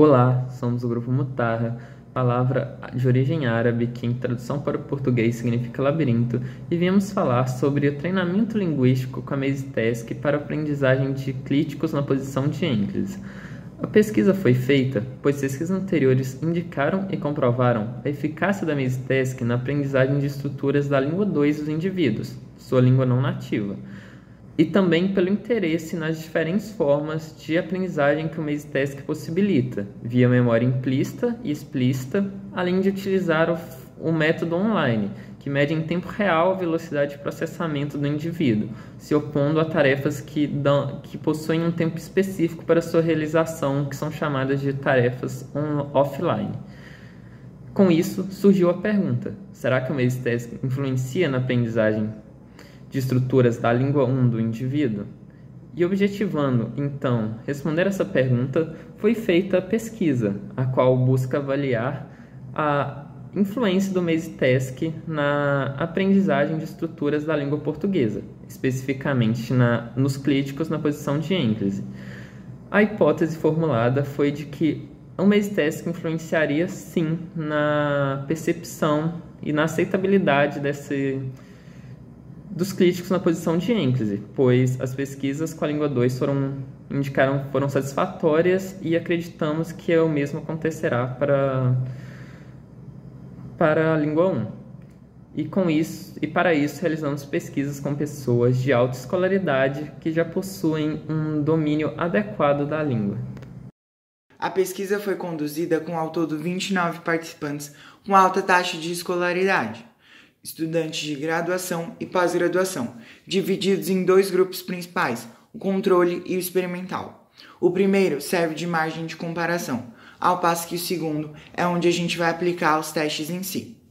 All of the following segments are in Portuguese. Olá, somos o Grupo Matāha, palavra de origem árabe que em tradução para o português significa labirinto, e viemos falar sobre o treinamento linguístico com a Maze Task para a aprendizagem de críticos na posição de índices. A pesquisa foi feita, pois pesquisas anteriores indicaram e comprovaram a eficácia da Maze Task na aprendizagem de estruturas da língua 2 dos indivíduos, sua língua não nativa, e também pelo interesse nas diferentes formas de aprendizagem que o Maze Task possibilita, via memória implícita e explícita, além de utilizar o método online, que mede em tempo real a velocidade de processamento do indivíduo, se opondo a tarefas que possuem um tempo específico para sua realização, que são chamadas de tarefas offline. Com isso, surgiu a pergunta, será que o Maze Task influencia na aprendizagem de estruturas da língua 1 do indivíduo? E objetivando, então, responder essa pergunta, foi feita a pesquisa, a qual busca avaliar a influência do Maze Task na aprendizagem de estruturas da língua portuguesa, especificamente nos clíticos na posição de ênclise. A hipótese formulada foi de que o Maze Task influenciaria, sim, na percepção e na aceitabilidade dos críticos na posição de ênclise, pois as pesquisas com a língua 2 foram satisfatórias e acreditamos que o mesmo acontecerá para a língua 1. E para isso realizamos pesquisas com pessoas de alta escolaridade que já possuem um domínio adequado da língua. A pesquisa foi conduzida com ao todo 29 participantes com alta taxa de escolaridade, estudantes de graduação e pós-graduação, divididos em dois grupos principais, o controle e o experimental. O primeiro serve de margem de comparação, ao passo que o segundo é onde a gente vai aplicar os testes em si.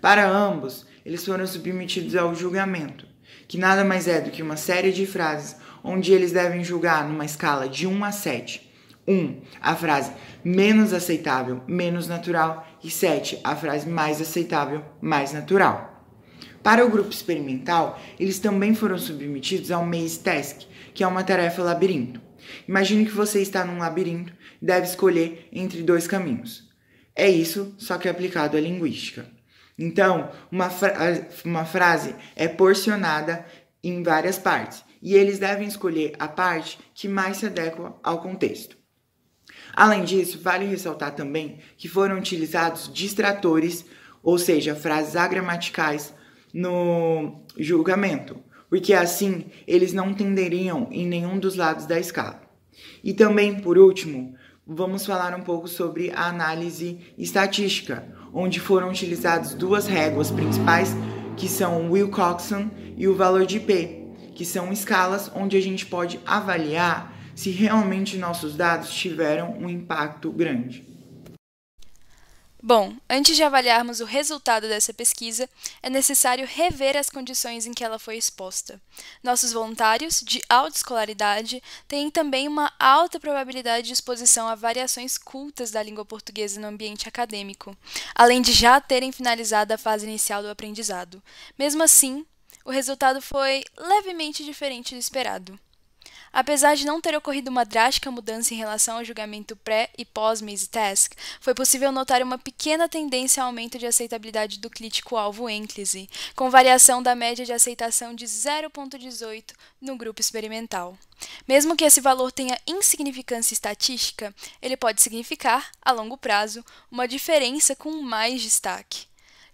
Para ambos, eles foram submetidos ao julgamento, que nada mais é do que uma série de frases onde eles devem julgar numa escala de 1 a 7. 1, a frase menos aceitável, menos natural, e 7, a frase mais aceitável, mais natural. Para o grupo experimental, eles também foram submetidos ao Maze Task, que é uma tarefa labirinto. Imagine que você está num labirinto e deve escolher entre dois caminhos. É isso, só que aplicado à linguística. Então, uma frase é porcionada em várias partes, e eles devem escolher a parte que mais se adequa ao contexto. Além disso, vale ressaltar também que foram utilizados distratores, ou seja, frases agramaticais, no julgamento, porque assim eles não tenderiam em nenhum dos lados da escala. E também, por último, vamos falar um pouco sobre a análise estatística, onde foram utilizadas duas réguas principais, que são o Wilcoxon e o valor de P, que são escalas onde a gente pode avaliar se realmente nossos dados tiveram um impacto grande. Bom, antes de avaliarmos o resultado dessa pesquisa, é necessário rever as condições em que ela foi exposta. Nossos voluntários, de alta escolaridade, têm também uma alta probabilidade de exposição a variações cultas da língua portuguesa no ambiente acadêmico, além de já terem finalizado a fase inicial do aprendizado. Mesmo assim, o resultado foi levemente diferente do esperado. Apesar de não ter ocorrido uma drástica mudança em relação ao julgamento pré e pós-Maze Task, foi possível notar uma pequena tendência ao aumento de aceitabilidade do crítico-alvo ênclise, com variação da média de aceitação de 0,18 no grupo experimental. Mesmo que esse valor tenha insignificância estatística, ele pode significar, a longo prazo, uma diferença com mais destaque.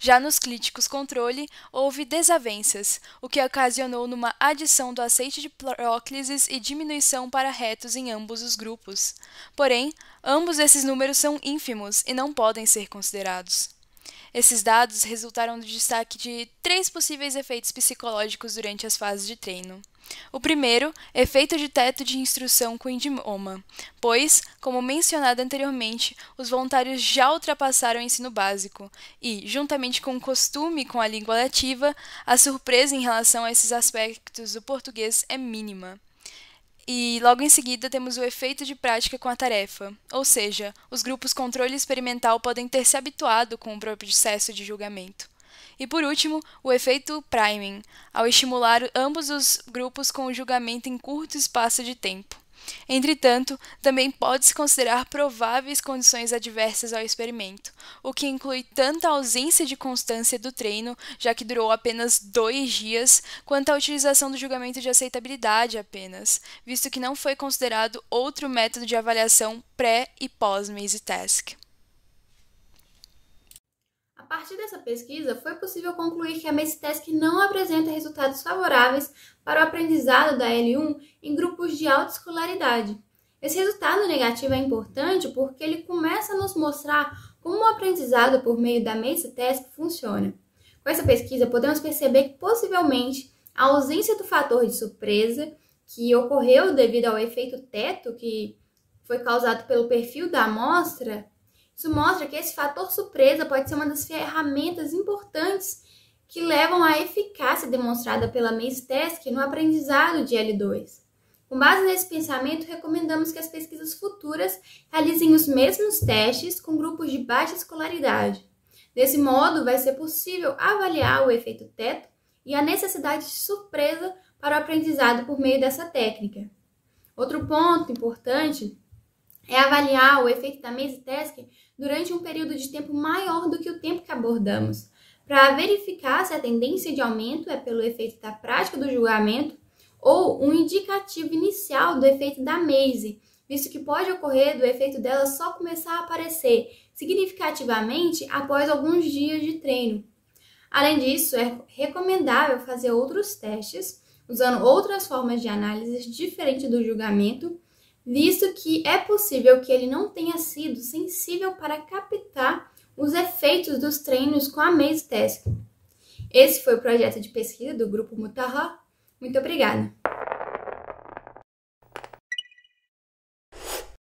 Já nos críticos controle, houve desavenças, o que ocasionou numa adição do aceite de próclises e diminuição para retos em ambos os grupos. Porém, ambos esses números são ínfimos e não podem ser considerados. Esses dados resultaram do destaque de 3 possíveis efeitos psicológicos durante as fases de treino. O primeiro, efeito de teto de instrução com idioma, pois, como mencionado anteriormente, os voluntários já ultrapassaram o ensino básico e, juntamente com o costume com a língua nativa, a surpresa em relação a esses aspectos do português é mínima. E logo em seguida temos o efeito de prática com a tarefa, ou seja, os grupos controle experimental podem ter se habituado com o processo de julgamento. E por último, o efeito priming, ao estimular ambos os grupos com o julgamento em curto espaço de tempo. Entretanto, também pode-se considerar prováveis condições adversas ao experimento, o que inclui tanto a ausência de constância do treino, já que durou apenas 2 dias, quanto a utilização do julgamento de aceitabilidade apenas, visto que não foi considerado outro método de avaliação pré e pós Maze Task. A partir dessa pesquisa, foi possível concluir que a Maze Task não apresenta resultados favoráveis para o aprendizado da L1 em grupos de alta escolaridade. Esse resultado negativo é importante porque ele começa a nos mostrar como o aprendizado por meio da Maze Task funciona. Com essa pesquisa, podemos perceber que possivelmente a ausência do fator de surpresa que ocorreu devido ao efeito teto que foi causado pelo perfil da amostra. Isso mostra que esse fator surpresa pode ser uma das ferramentas importantes que levam à eficácia demonstrada pela Maze Task no aprendizado de L2. Com base nesse pensamento, recomendamos que as pesquisas futuras realizem os mesmos testes com grupos de baixa escolaridade. Desse modo, vai ser possível avaliar o efeito teto e a necessidade de surpresa para o aprendizado por meio dessa técnica. Outro ponto importante é avaliar o efeito da Maze Task durante um período de tempo maior do que o tempo que abordamos, para verificar se a tendência de aumento é pelo efeito da prática do julgamento ou um indicativo inicial do efeito da Maze, visto que pode ocorrer do efeito dela só começar a aparecer significativamente após alguns dias de treino. Além disso, é recomendável fazer outros testes, usando outras formas de análise diferente do julgamento, visto que é possível que ele não tenha sido sensível para captar os efeitos dos treinos com a Maze Task. Esse foi o projeto de pesquisa do Grupo Matāha. Muito obrigada!